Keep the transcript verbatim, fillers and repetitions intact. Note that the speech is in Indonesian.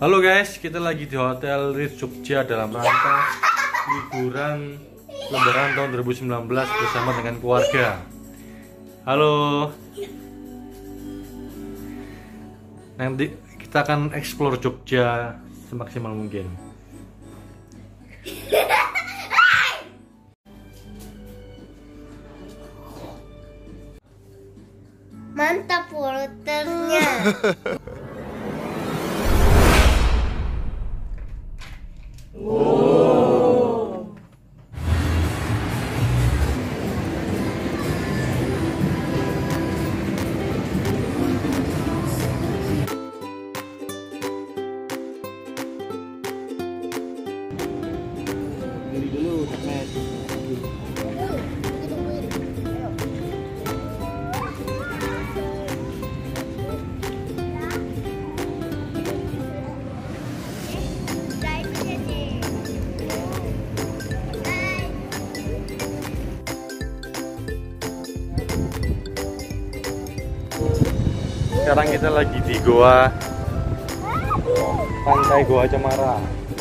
Halo guys, kita lagi di Hotel Rich Jogja dalam rangka liburan Lebaran tahun dua ribu sembilan belas bersama dengan keluarga. Halo. Nanti kita akan explore Jogja semaksimal mungkin. Mantap waternya. Sekarang kita lagi di goa Pantai Goa Cemara.